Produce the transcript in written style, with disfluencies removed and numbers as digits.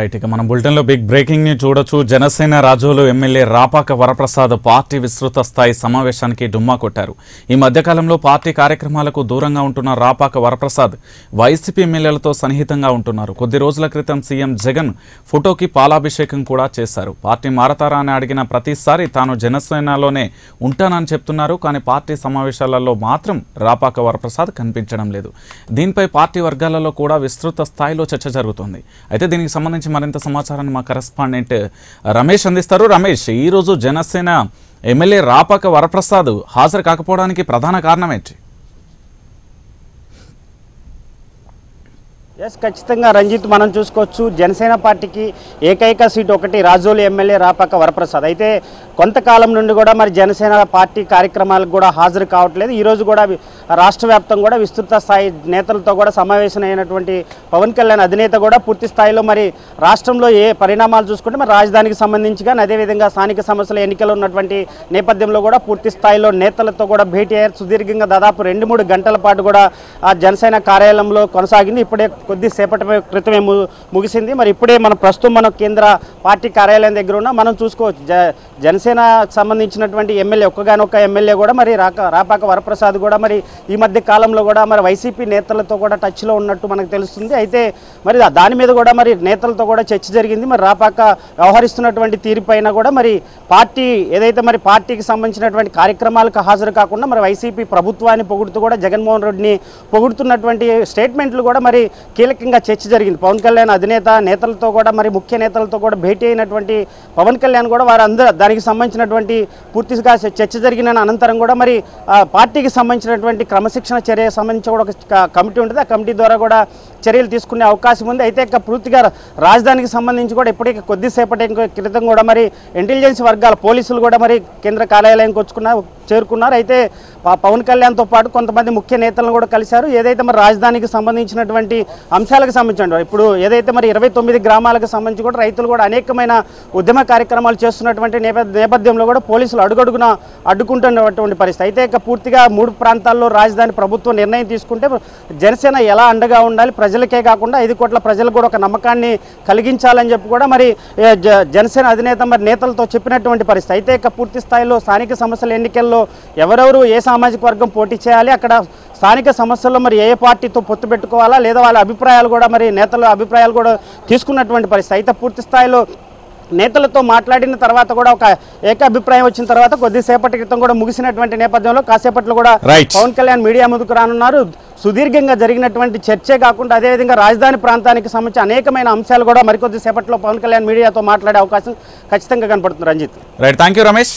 Right ఇక మనం bulletin లో బిగ్ బ్రేకింగ్ ని చూడొచ్చు. జనసేన రాజోలు ఎమ్మెల్యే రాపాక వరప్రసాద్ పార్టీ విస్తృత స్థాయి సమావేశానికి డుమ్మా కొట్టారు. ఈ మధ్యకాలంలో పార్టీ కార్యక్రమాలకు దూరంగా ఉంటున్న రాపాక వరప్రసాద్ వైసీపీ ఎమ్మెల్యేలతో సన్నిహితంగా ఉంటున్నారు. కొద్ది రోజుల క్రితం సీఎం జగన్ ఫోటోకి పాలాభిషేకం కూడా చేశారు. పార్టీ మారతారా అని అడిగిన ప్రతిసారి తాను జనసేనలోనే ఉంటానని చెప్తున్నారు. కానీ పార్టీ సమావేశాలలో మాత్రం రాపాక వరప్రసాద్ కనిపించడం లేదు. దీనిపై పార్టీ వర్గాలలో కూడా విస్తృత స్థాయిలో చర్చ జరుగుతుంది. అయితే దీనికి సంబంధించి మరింత సమాచారాన్ని మా కరెస్పాండెంట్ రమేష్ అందిస్తారు. రమేష్, ఈరోజు జనసేన ఎమ్మెల్యే రాపాక వరప్రసాద్ హాజరు కాకపోవడానికి ప్రధాన కారణం ఏంటి? ఎస్, ఖచ్చితంగా రంజిత్, మనం చూసుకోవచ్చు జనసేన పార్టీకి ఏకైక సీట్ ఒకటి రాజోలు ఎమ్మెల్యే రాపాక వరప్రసాద్. అయితే కొంతకాలం నుండి కూడా మరి జనసేన పార్టీ కార్యక్రమాలకు కూడా హాజరు కావట్లేదు. ఈరోజు కూడా రాష్ట్ర వ్యాప్తంగా కూడా విస్తృత స్థాయి నేతలతో కూడా సమావేశమైనటువంటి పవన్ కళ్యాణ్ అధినేత కూడా పూర్తి స్థాయిలో మరి రాష్ట్రంలో ఏ పరిణామాలు చూసుకుంటే మరి రాజధానికి సంబంధించి కానీ అదేవిధంగా స్థానిక సమస్యల ఎన్నికలు ఉన్నటువంటి నేపథ్యంలో కూడా పూర్తి స్థాయిలో నేతలతో కూడా భేటీ అయ్యారు. సుదీర్ఘంగా దాదాపు 2-3 గంటల పాటు కూడా ఆ జనసేన కార్యాలయంలో కొనసాగింది. ఇప్పుడే కొద్దిసేపటి క్రితమే ముగిసింది. మరి ఇప్పుడే మనం ప్రస్తుతం మన కేంద్ర పార్టీ కార్యాలయం దగ్గర ఉన్న మనం చూసుకోవచ్చు జనసేనకు సంబంధించినటువంటి ఎమ్మెల్యే ఒక్కగానొక్క ఎమ్మెల్యే కూడా మరి రాపాక వరప్రసాద్ కూడా మరి ఈ మధ్య కాలంలో కూడా మరి వైసీపీ నేతలతో కూడా టచ్లో ఉన్నట్టు మనకు తెలుస్తుంది. అయితే మరి దాని మీద కూడా మరి నేతలతో కూడా చర్చ జరిగింది. మరి రాపాక వ్యవహరిస్తున్నటువంటి తీరుపైన కూడా మరి పార్టీ ఏదైతే మరి పార్టీకి సంబంధించినటువంటి కార్యక్రమాలకు హాజరు కాకుండా మరి వైసీపీ ప్రభుత్వాన్ని పొగుడుతూ కూడా జగన్మోహన్ రెడ్డిని పొగుడుతున్నటువంటి స్టేట్మెంట్లు కూడా మరి కీలకంగా చర్చ జరిగింది. పవన్ కళ్యాణ్ నేతలతో కూడా మరి ముఖ్య నేతలతో కూడా భేటీ అయినటువంటి పవన్ కళ్యాణ్ కూడా వారందరూ దానికి సంబంధించినటువంటి పూర్తిగా చర్చ జరిగిన అనంతరం కూడా మరి పార్టీకి సంబంధించినటువంటి క్రమశిక్షణ చర్య సంబంధించి కూడా ఒక కమిటీ ఉంటుంది. ఆ కమిటీ ద్వారా కూడా చర్యలు తీసుకునే అవకాశం ఉంది. అయితే ఇక పూర్తిగా రాజధానికి సంబంధించి కూడా ఇప్పటికీ కొద్దిసేపటి క్రితం కూడా మరి ఇంటెలిజెన్స్ వర్గాల పోలీసులు కూడా మరి కేంద్ర కార్యాలయానికి చేరుకున్నారు. అయితే పవన్ కళ్యాణ్తో పాటు కొంతమంది ముఖ్య నేతలను కూడా కలిశారు. ఏదైతే మరి రాజధానికి సంబంధించినటువంటి అంశాలకు సంబంధించి ఇప్పుడు ఏదైతే మరి 29 గ్రామాలకు సంబంధించి కూడా రైతులు కూడా అనేకమైన ఉద్యమ కార్యక్రమాలు చేస్తున్నటువంటి నేపథ్యంలో కూడా పోలీసులు అడుగడుగున అడ్డుకుంటున్నటువంటి పరిస్థితి. అయితే ఇక పూర్తిగా 3 ప్రాంతాల్లో రాజధాని ప్రభుత్వం నిర్ణయం తీసుకుంటే జనసేన ఎలా అండగా ఉండాలి, ప్రజలకే కాకుండా 5 కోట్ల ప్రజలకు కూడా ఒక నమ్మకాన్ని కలిగించాలని చెప్పి కూడా మరి జనసేన అధినేత మరి నేతలతో చెప్పినటువంటి పరిస్థితి. అయితే ఇక పూర్తి స్థాయిలో స్థానిక సమస్యల ఎన్నికల్లో ఎవరెవరు ఏ సామాజిక వర్గం పోటీ చేయాలి, అక్కడ స్థానిక సమస్యల్లో మరి ఏ పార్టీతో పొత్తు పెట్టుకోవాలా లేదా వాళ్ళ అభిప్రాయాలు కూడా మరి నేతల అభిప్రాయాలు కూడా తీసుకున్నటువంటి పరిస్థితి. అయితే పూర్తి స్థాయిలో నేతలతో మాట్లాడిన తర్వాత కూడా ఒక ఏకాభిప్రాయం వచ్చిన తర్వాత కొద్దిసేపటి క్రితం కూడా ముగిసినటువంటి నేపథ్యంలో కాసేపట్లో కూడా పవన్ కళ్యాణ్ మీడియా ముందుకు రానున్నారు. సుదీర్ఘంగా జరిగినటువంటి చర్చే కాకుండా అదేవిధంగా రాజధాని ప్రాంతానికి సంబంధించి అనేకమైన అంశాలు కూడా మరికొద్దిసేపట్లో పవన్ కళ్యాణ్ మీడియాతో మాట్లాడే అవకాశం ఖచ్చితంగా కనపడుతుంది. Ranjith, right, thank you Ramesh.